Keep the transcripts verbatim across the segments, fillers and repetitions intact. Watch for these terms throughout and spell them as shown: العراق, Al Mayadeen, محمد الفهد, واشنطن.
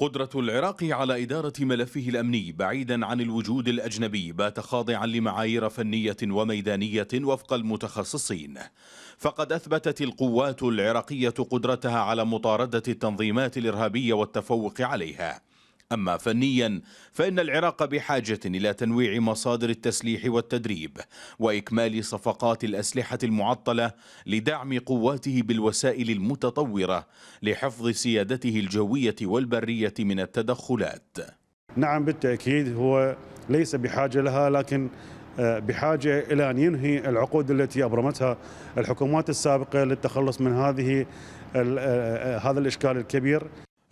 قدرة العراق على إدارة ملفه الأمني بعيدا عن الوجود الأجنبي بات خاضعا لمعايير فنية وميدانية وفق المتخصصين، فقد أثبتت القوات العراقية قدرتها على مطاردة التنظيمات الإرهابية والتفوق عليها. أما فنيا فإن العراق بحاجة إلى تنويع مصادر التسليح والتدريب وإكمال صفقات الأسلحة المعطلة لدعم قواته بالوسائل المتطورة لحفظ سيادته الجوية والبرية من التدخلات. نعم بالتأكيد هو ليس بحاجة لها، لكن بحاجة إلى أن ينهي العقود التي أبرمتها الحكومات السابقة للتخلص من هذه هذا الإشكال الكبير.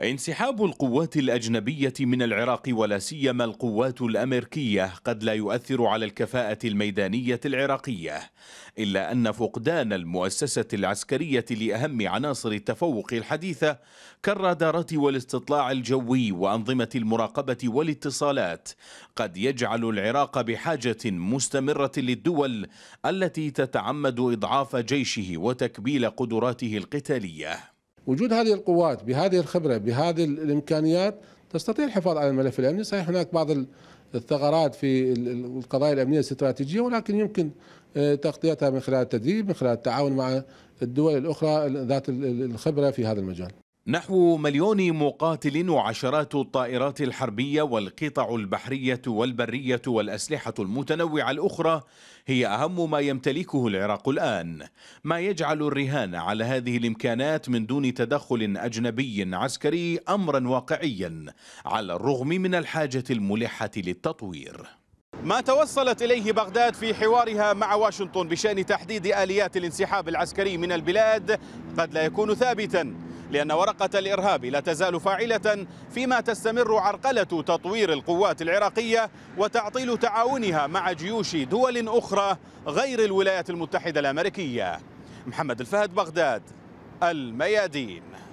انسحاب القوات الأجنبية من العراق ولا سيما القوات الأمريكية قد لا يؤثر على الكفاءة الميدانية العراقية، إلا أن فقدان المؤسسة العسكرية لأهم عناصر التفوق الحديثة كالرادارات والاستطلاع الجوي وأنظمة المراقبة والاتصالات قد يجعل العراق بحاجة مستمرة للدول التي تتعمد إضعاف جيشه وتكبيل قدراته القتالية. وجود هذه القوات بهذه الخبرة بهذه الإمكانيات تستطيع الحفاظ على الملف الأمني. صحيح هناك بعض الثغرات في القضايا الأمنية الاستراتيجية، ولكن يمكن تغطيتها من خلال التدريب، من خلال التعاون مع الدول الأخرى ذات الخبرة في هذا المجال. نحو مليون مقاتل وعشرات الطائرات الحربية والقطع البحرية والبرية والأسلحة المتنوعة الأخرى هي أهم ما يمتلكه العراق الآن، ما يجعل الرهان على هذه الإمكانات من دون تدخل أجنبي عسكري أمرا واقعيا على الرغم من الحاجة الملحة للتطوير. ما توصلت إليه بغداد في حوارها مع واشنطن بشأن تحديد آليات الانسحاب العسكري من البلاد قد لا يكون ثابتا، لأن ورقة الإرهاب لا تزال فاعلة، فيما تستمر عرقلة تطوير القوات العراقية وتعطيل تعاونها مع جيوش دول أخرى غير الولايات المتحدة الأمريكية. محمد الفهد، بغداد، الميادين.